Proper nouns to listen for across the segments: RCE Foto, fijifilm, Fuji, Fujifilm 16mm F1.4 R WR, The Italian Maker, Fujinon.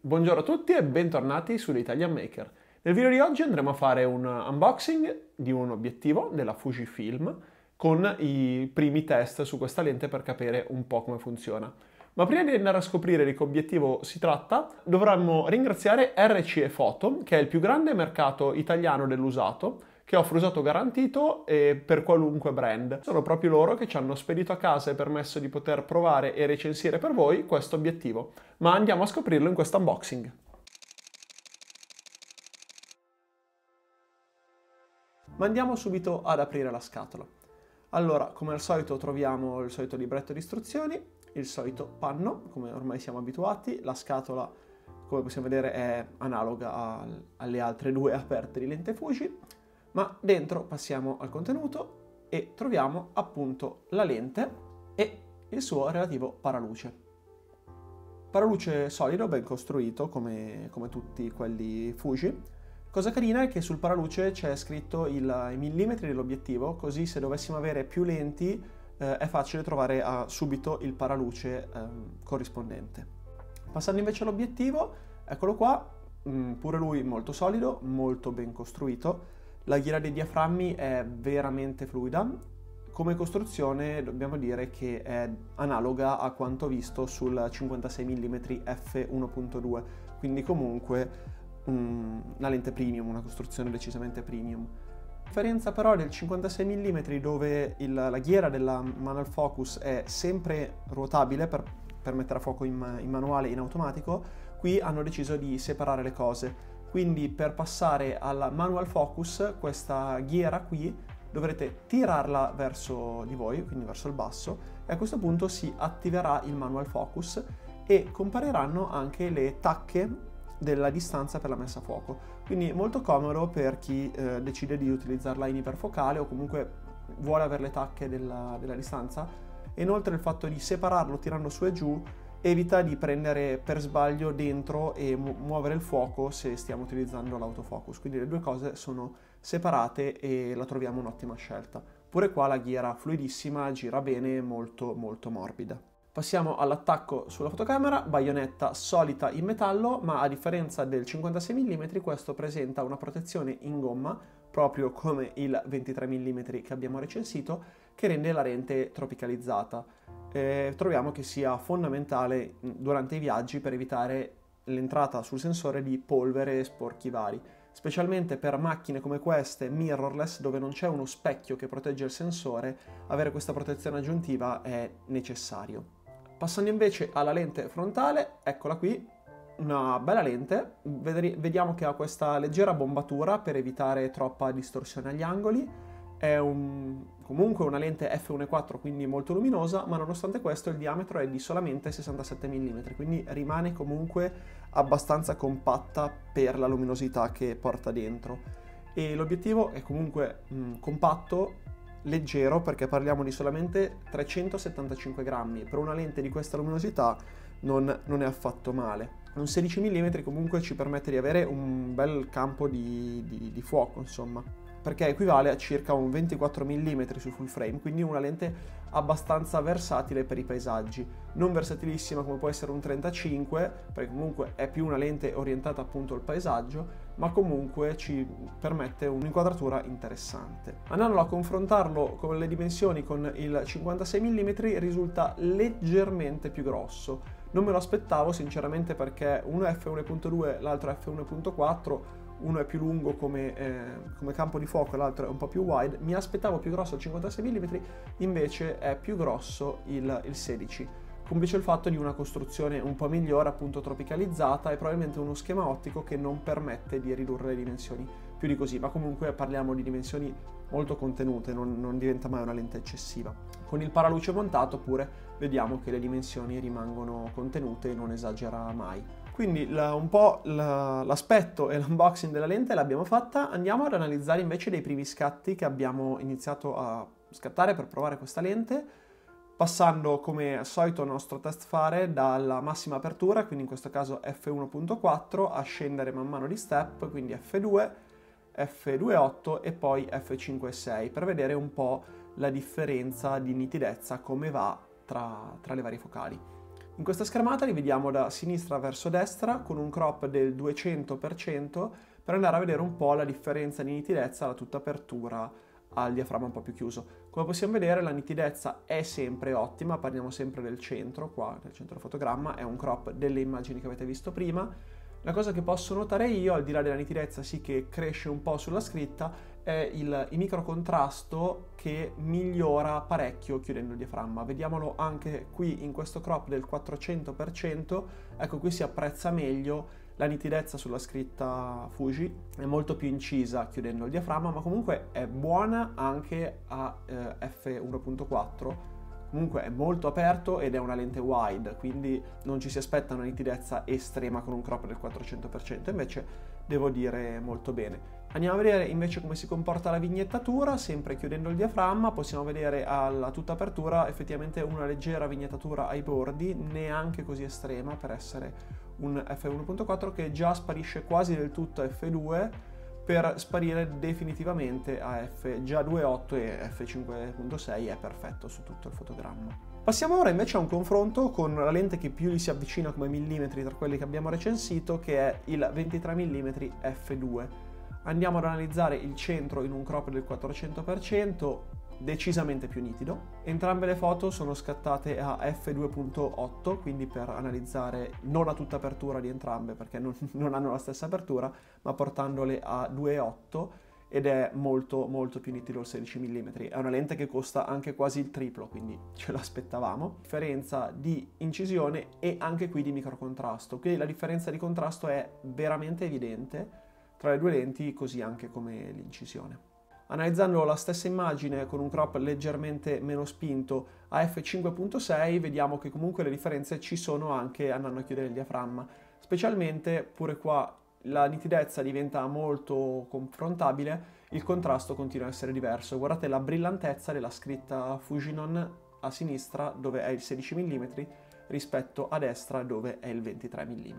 Buongiorno a tutti e bentornati su The Italian Maker. Nel video di oggi andremo a fare un unboxing di un obiettivo della Fujifilm con i primi test su questa lente per capire un po' come funziona. Ma prima di andare a scoprire di che obiettivo si tratta, dovremmo ringraziare RCE Foto, che è il più grande mercato italiano dell'usato, che offre usato garantito e per qualunque brand. Sono proprio loro che ci hanno spedito a casa e permesso di poter provare e recensire per voi questo obiettivo, ma andiamo a scoprirlo in questo unboxing. Ma andiamo subito ad aprire la scatola. Allora, come al solito troviamo il solito libretto di istruzioni, il solito panno, come ormai siamo abituati, la scatola, come possiamo vedere, è analoga alle altre due aperte di lente Fuji. Ma dentro passiamo al contenuto e troviamo appunto la lente e il suo relativo paraluce. Paraluce solido, ben costruito, come tutti quelli Fuji. Cosa carina è che sul paraluce c'è scritto i millimetri dell'obiettivo, così se dovessimo avere più lenti è facile trovare subito il paraluce corrispondente. Passando invece all'obiettivo, eccolo qua, pure lui molto solido, molto ben costruito. La ghiera dei diaframmi è veramente fluida, come costruzione dobbiamo dire che è analoga a quanto visto sul 56mm F1.2, quindi comunque una lente premium, una costruzione decisamente premium. A differenza però del 56mm, dove la ghiera della manual focus è sempre ruotabile per mettere a fuoco in manuale e in automatico, qui hanno deciso di separare le cose. Quindi per passare alla manual focus, questa ghiera qui dovrete tirarla verso di voi, quindi verso il basso, e a questo punto si attiverà il manual focus e compariranno anche le tacche della distanza per la messa a fuoco. Quindi molto comodo per chi decide di utilizzarla in iperfocale o comunque vuole avere le tacche della distanza. E inoltre il fatto di separarlo tirando su e giù evita di prendere per sbaglio dentro e muovere il fuoco se stiamo utilizzando l'autofocus, quindi le due cose sono separate e la troviamo un'ottima scelta. Pure qua la ghiera fluidissima, gira bene, molto molto morbida. Passiamo all'attacco sulla fotocamera, baionetta solita in metallo, ma a differenza del 56mm questo presenta una protezione in gomma, proprio come il 23mm che abbiamo recensito, che rende la lente tropicalizzata. Troviamo che sia fondamentale durante i viaggi per evitare l'entrata sul sensore di polvere e sporchi vari, specialmente per macchine come queste mirrorless, dove non c'è uno specchio che protegge il sensore. Avere questa protezione aggiuntiva è necessario. Passando invece alla lente frontale, eccola qui, una bella lente, vediamo che ha questa leggera bombatura per evitare troppa distorsione agli angoli. È comunque una lente F1.4, quindi molto luminosa, ma nonostante questo il diametro è di solamente 67mm, quindi rimane comunque abbastanza compatta per la luminosità che porta dentro. E l'obiettivo è comunque compatto, leggero, perché parliamo di solamente 375 grammi. Per una lente di questa luminosità non è affatto male. Un 16mm comunque ci permette di avere un bel campo di fuoco, insomma, perché equivale a circa un 24mm su full frame, quindi una lente abbastanza versatile per i paesaggi. Non versatilissima come può essere un 35, perché comunque è più una lente orientata appunto al paesaggio, ma comunque ci permette un'inquadratura interessante. Andando a confrontarlo con le dimensioni con il 56mm risulta leggermente più grosso. Non me lo aspettavo sinceramente, perché uno è F1.2, l'altro è F1.4, uno è più lungo come campo di fuoco, l'altro è un po' più wide. Mi aspettavo più grosso il 56mm, invece è più grosso il 16, con invece il fatto di una costruzione un po' migliore, appunto tropicalizzata, e probabilmente uno schema ottico che non permette di ridurre le dimensioni più di così, ma comunque parliamo di dimensioni molto contenute, non diventa mai una lente eccessiva. Con il paraluce montato pure vediamo che le dimensioni rimangono contenute e non esagera mai. Quindi un po' l'aspetto e l'unboxing della lente l'abbiamo fatta. Andiamo ad analizzare invece dei primi scatti che abbiamo iniziato a scattare per provare questa lente, passando come al solito il nostro test fare dalla massima apertura, quindi in questo caso F1.4, a scendere man mano di step, quindi F2, F2.8 e poi F5.6, per vedere un po' la differenza di nitidezza, come va tra le varie focali. In questa schermata li vediamo da sinistra verso destra con un crop del 200% per andare a vedere un po' la differenza di nitidezza alla tutta apertura al diaframma un po' più chiuso. Come possiamo vedere la nitidezza è sempre ottima, parliamo sempre del centro, qua del centro fotogramma, è un crop delle immagini che avete visto prima. La cosa che posso notare io, al di là della nitidezza sì che cresce un po' sulla scritta, è il micro contrasto che migliora parecchio chiudendo il diaframma. Vediamolo anche qui in questo crop del 400%, ecco qui si apprezza meglio. La nitidezza sulla scritta Fuji è molto più incisa chiudendo il diaframma, ma comunque è buona anche a f1.4, comunque è molto aperto ed è una lente wide, quindi non ci si aspetta una nitidezza estrema con un crop del 400%, invece devo dire molto bene. Andiamo a vedere invece come si comporta la vignettatura, sempre chiudendo il diaframma. Possiamo vedere alla tutta apertura effettivamente una leggera vignettatura ai bordi, neanche così estrema per essere un F1.4 che già sparisce quasi del tutto a F2 per sparire definitivamente a F2.8 e F5.6 è perfetto su tutto il fotogramma. Passiamo ora invece a un confronto con la lente che più gli si avvicina come millimetri tra quelli che abbiamo recensito, che è il 23mm F2. Andiamo ad analizzare il centro in un crop del 400%, decisamente più nitido. Entrambe le foto sono scattate a f2.8, quindi per analizzare non a tutta apertura di entrambe, perché non hanno la stessa apertura, ma portandole a 2.8, ed è molto molto più nitido il 16mm. È una lente che costa anche quasi il triplo, quindi ce l'aspettavamo. Differenza di incisione e anche qui di microcontrasto, quindi la differenza di contrasto è veramente evidente tra le due lenti, così anche come l'incisione. Analizzando la stessa immagine con un crop leggermente meno spinto a f5.6 vediamo che comunque le differenze ci sono anche andando a chiudere il diaframma, specialmente pure qua la nitidezza diventa molto confrontabile, il contrasto continua a essere diverso. Guardate la brillantezza della scritta Fujinon a sinistra dove è il 16mm rispetto a destra dove è il 23mm.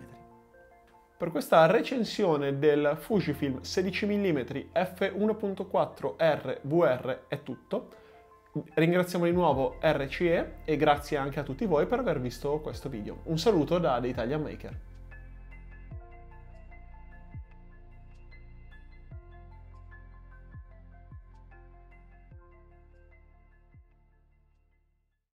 Per questa recensione del Fujifilm 16mm F1.4 R WR è tutto. Ringraziamo di nuovo RCE e grazie anche a tutti voi per aver visto questo video. Un saluto da The Italian Maker.